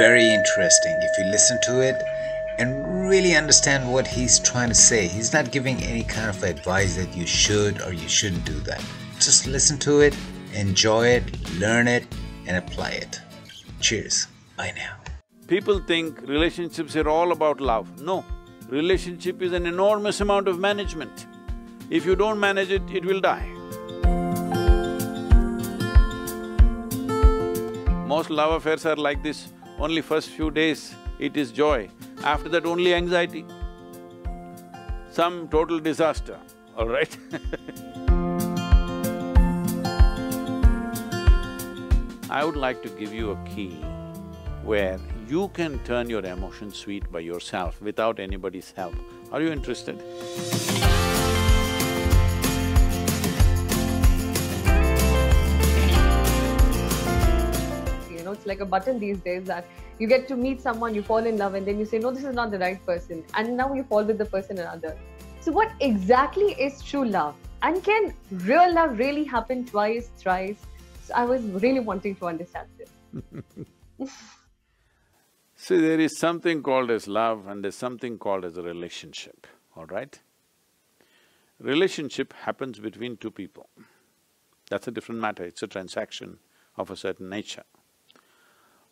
very interesting if you listen to it and really understand what he's trying to say. He's not giving any kind of advice that you should or you shouldn't do that. Just listen to it, enjoy it, learn it, and apply it. Cheers. Bye now. People think relationships are all about love. No, relationship is an enormous amount of management. If you don't manage it, it will die. Most love affairs are like this, only first few days it is joy, after that only anxiety. Some total disaster, all right? I would like to give you a key where you can turn your emotions sweet by yourself without anybody's help. Are you interested? You know, it's like a button these days that you get to meet someone, you fall in love and then you say, no, this is not the right person. And now you fall with the person another. So what exactly is true love? And can real love really happen twice, thrice? I was really wanting to understand this. See, there is something called as love and there's something called as a relationship, all right? Relationship happens between two people. That's a different matter, it's a transaction of a certain nature.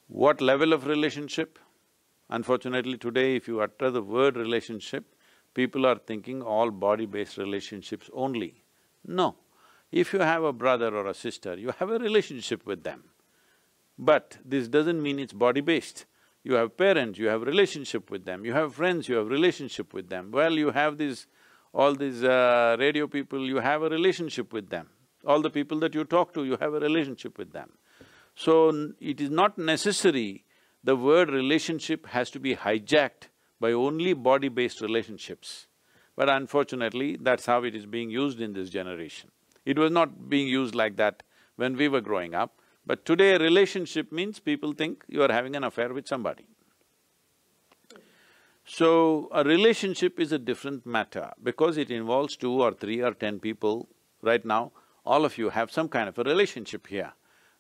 What level of relationship? Unfortunately, today if you utter the word relationship, people are thinking all body-based relationships only. No. If you have a brother or a sister, you have a relationship with them. But this doesn't mean it's body-based. You have parents, you have relationship with them, you have friends, you have relationship with them. Well, you have these… all these radio people, you have a relationship with them. All the people that you talk to, you have a relationship with them. So, it is not necessary the word relationship has to be hijacked by only body-based relationships. But unfortunately, that's how it is being used in this generation. It was not being used like that when we were growing up, but today a relationship means people think you are having an affair with somebody. So, a relationship is a different matter because it involves 2 or 3 or 10 people. Right now, all of you have some kind of a relationship here.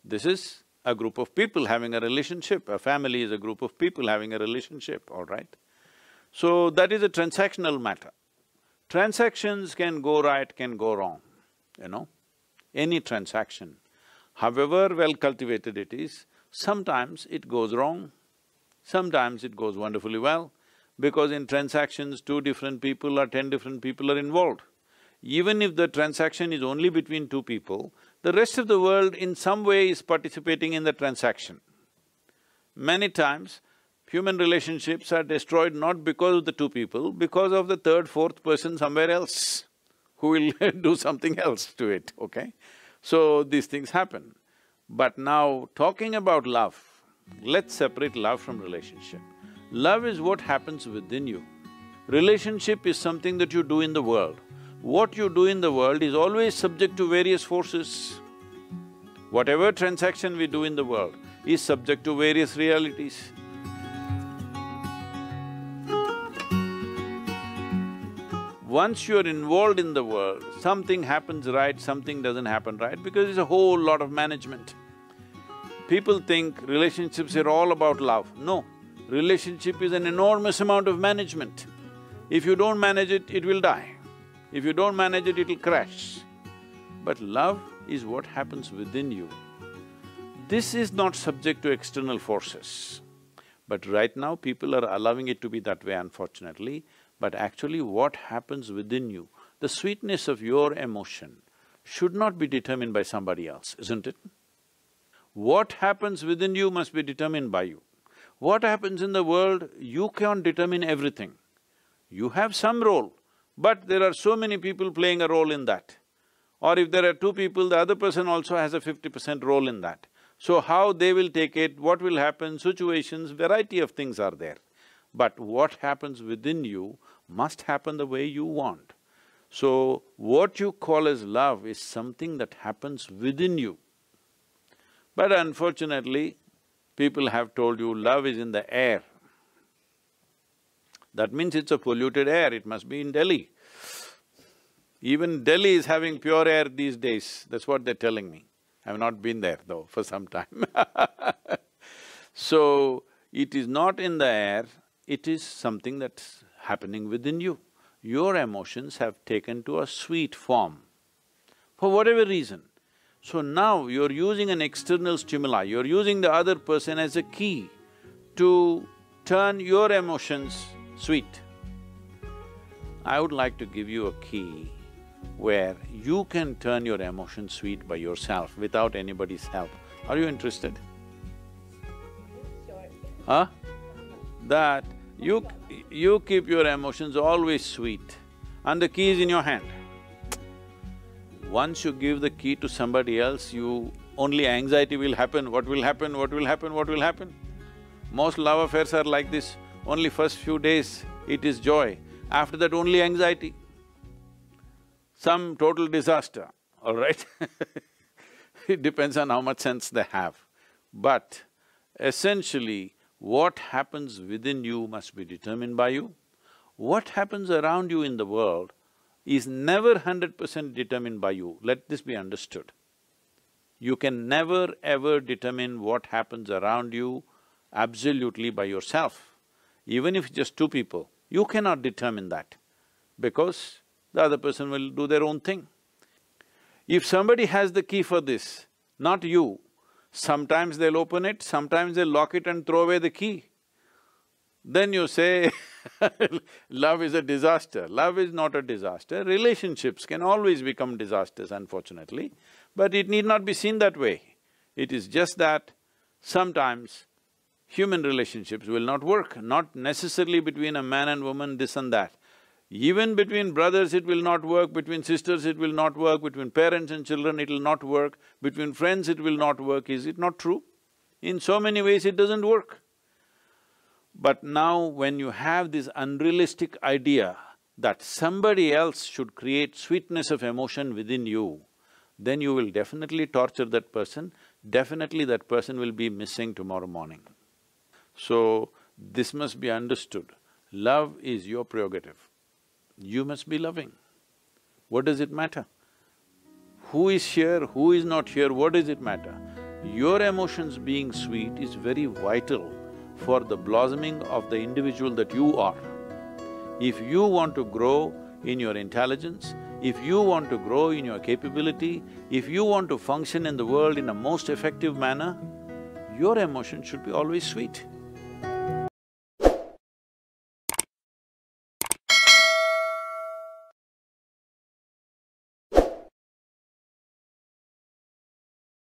This is a group of people having a relationship, a family is a group of people having a relationship, all right? So, that is a transactional matter. Transactions can go right, can go wrong. You know, any transaction, however well cultivated it is, sometimes it goes wrong, sometimes it goes wonderfully well, because in transactions 2 different people or 10 different people are involved. Even if the transaction is only between 2 people, the rest of the world in some way is participating in the transaction. Many times, human relationships are destroyed not because of the 2 people, because of the 3rd, 4th person somewhere else who will do something else to it, okay? So, these things happen. But now, talking about love, let's separate love from relationship. Love is what happens within you. Relationship is something that you do in the world. What you do in the world is always subject to various forces. Whatever transaction we do in the world is subject to various realities. Once you're involved in the world, something happens right, something doesn't happen right, because it's a whole lot of management. People think relationships are all about love. No, relationship is an enormous amount of management. If you don't manage it, it will die. If you don't manage it, it'll crash. But love is what happens within you. This is not subject to external forces. But right now, people are allowing it to be that way, unfortunately. But actually what happens within you, the sweetness of your emotion should not be determined by somebody else, isn't it? What happens within you must be determined by you. What happens in the world, you can't determine everything. You have some role, but there are so many people playing a role in that. Or if there are 2 people, the other person also has a 50% role in that. So how they will take it, what will happen, situations, variety of things are there. But what happens within you must happen the way you want. So, what you call as love is something that happens within you. But unfortunately, people have told you love is in the air. That means it's a polluted air, it must be in Delhi. Even Delhi is having pure air these days, that's what they're telling me. I've not been there though for some time So, It is not in the air, it is something that's happening within you. Your emotions have taken to a sweet form, for whatever reason. So now you're using an external stimuli, you're using the other person as a key to turn your emotions sweet. I would like to give you a key where you can turn your emotions sweet by yourself without anybody's help. Are you interested? Sure. Huh? That you keep your emotions always sweet and the key is in your hand. Once you give the key to somebody else, only anxiety will happen, what will happen, what will happen, what will happen? Most love affairs are like this, only first few days it is joy, after that only anxiety. Some total disaster, all right? It depends on how much sense they have. But essentially, what happens within you must be determined by you. What happens around you in the world is never 100% determined by you. Let this be understood. You can never ever determine what happens around you absolutely by yourself. Even if just two people, you cannot determine that because the other person will do their own thing. If somebody has the key for this, not you, sometimes they'll open it, sometimes they'll lock it and throw away the key. Then you say, love is a disaster. Love is not a disaster. Relationships can always become disasters, unfortunately, but it need not be seen that way. It is just that sometimes human relationships will not work, not necessarily between a man and woman, this and that. Even between brothers it will not work, between sisters it will not work, between parents and children it will not work, between friends it will not work, is it not true? In so many ways it doesn't work. But now when you have this unrealistic idea that somebody else should create sweetness of emotion within you, then you will definitely torture that person, definitely that person will be missing tomorrow morning. So, this must be understood. Love is your prerogative. You must be loving. What does it matter? Who is here, who is not here, what does it matter? Your emotions being sweet is very vital for the blossoming of the individual that you are. If you want to grow in your intelligence, if you want to grow in your capability, if you want to function in the world in a most effective manner, your emotion should be always sweet.